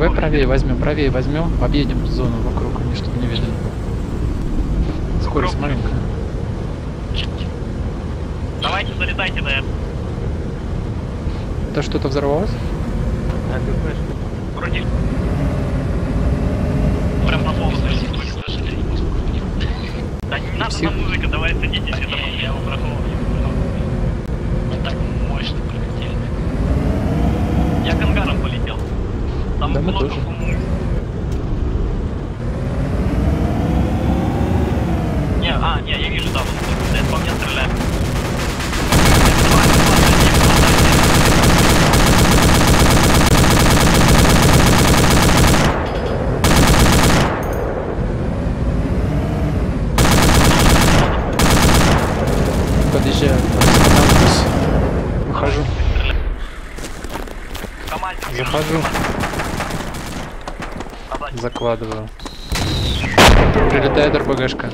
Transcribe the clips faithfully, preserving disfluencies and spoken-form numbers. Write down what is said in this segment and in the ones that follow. Давай правее возьмем, правее возьмем, объедем зону вокруг, они чтобы не видели. Скорость маленькая. Давайте залетайте на это. Да что-то взорвалось? Вроде. Прям на полу залетит. Да не надо на музыку, давай садитесь, это я его прохожу. Вот так мощно прилетели. Я к ангарам полетел. Там да, мы тоже. Не, а, не, я вижу, да, вот это по мне стреляет. Подъезжаю, останавливаюсь. Выхожу. Захожу. Закладываю. Прилетает РПГшка.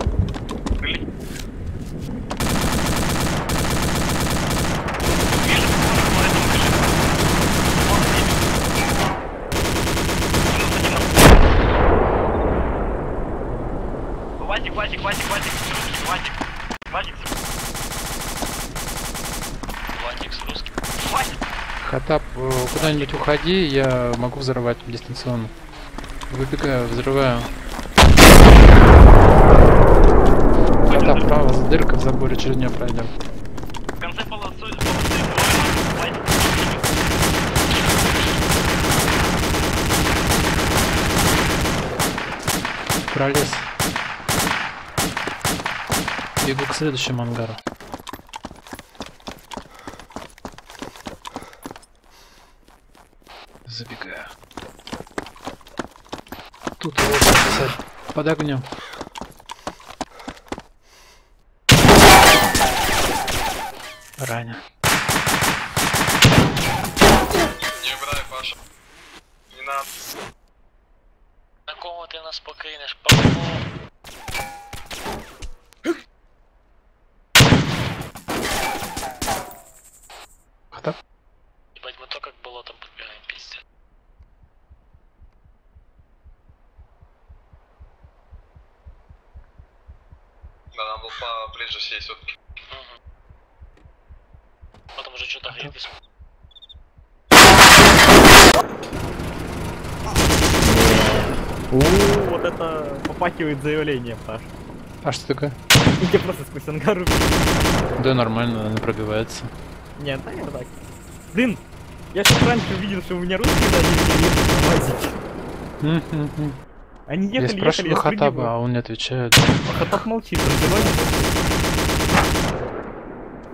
Васик, Васик, Васик, Васик, Васик, Васик, Васик с русским. Васик. Хаттаб, куда-нибудь уходи, я могу взорвать дистанционно. Выбегаю, взрываю. Хаттаб, право, за дырка в заборе, через нее пройдем. В конце полосы, полосы, полосы. Пролез. Бегу к следующему ангару. Забегаю. Тут его записать. Под огнем. Ранен. Не брай, Паша. Не надо. Такого ты нас покинешь, Паша. Поближе всей сутки. Угу. Потом уже что-то хрен без... Ууу, вот это попахивает заявление, Паш. А что такое? Я просто сквозь ангар убил. Да нормально, она пробивается. Нет, да я так. Блин, я сейчас раньше увидел, что у меня русские задние вазики. Они ехали, я спрашиваю ехали, я Хаттаба, а он не отвечает. Хаттаб молчит,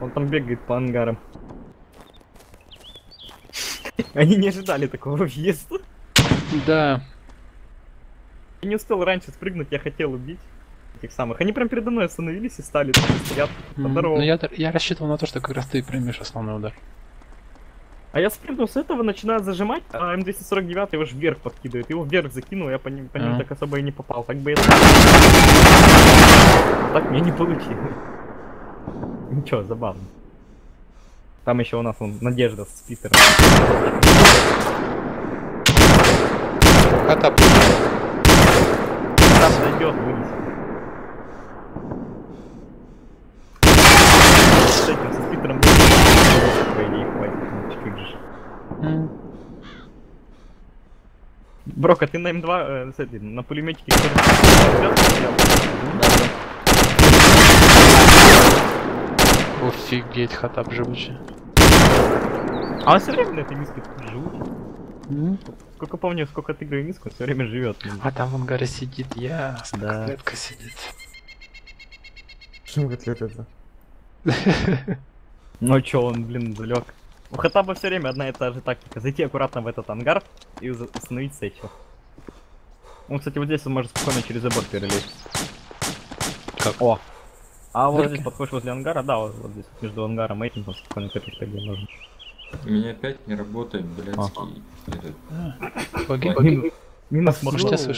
он, он там бегает по ангарам. Они не ожидали такого въезда. Да. Я не успел раньше спрыгнуть, я хотел убить этих самых. Они прям передо мной остановились и стали. Я, mm-hmm. я, я рассчитывал на то, что как раз ты примешь основной удар. А я спринтнул с этого, начинаю зажимать, а М двести сорок девять его ж вверх подкидывает. Его вверх закинул, я по ним, по ним а. так особо и не попал. Так бы я... Так мне не получилось. Ничего, забавно. Там еще у нас вон, Надежда с Питером. Хаттаб. Хаттаб зайдет, вынесет. С этим, со Питером... По идее, хватит. Mm. Брока, ты на М2 э, на пулеметике офигеть, Хаттаб живучий. А он все время на этой миске живучий. Mm. Сколько помню, сколько ты играю миску, все время живет. А там в ангаре сидит я, да. Котлетка сидит. Почему котлетка? Ну чё, он, блин, залег. У Хаттаба все время одна и та же тактика. Зайти аккуратно в этот ангар и установить сечу. Он, кстати, вот здесь он может спокойно через забор перелезть. Как? О! А вот здесь подходишь возле ангара, да, вот, вот здесь вот между ангаром и этим там спокойно копить, где нужно. У меня опять не работает, блядский. Погиб. Минус махно.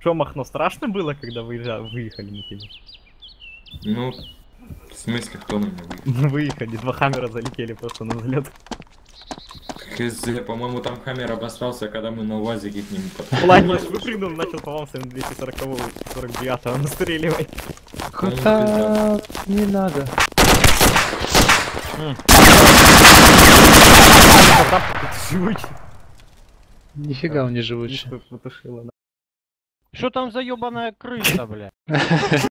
Что, махно страшно было, когда выехали на тебя? Ну... В смысле, кто на меня выехал? Выехали, два хаммера залетели просто на взлет. Хз, по-моему, там Хаммер обосрался, когда мы на УАЗике к нему подходили. Пламя выпрыгнул, начал по-моему с эм двести сорок девятого настреливать. Хаттаб, не надо. Хаттаб, ты живучий. Нифига он не живучий. Что там за ёбаная крыса, бля?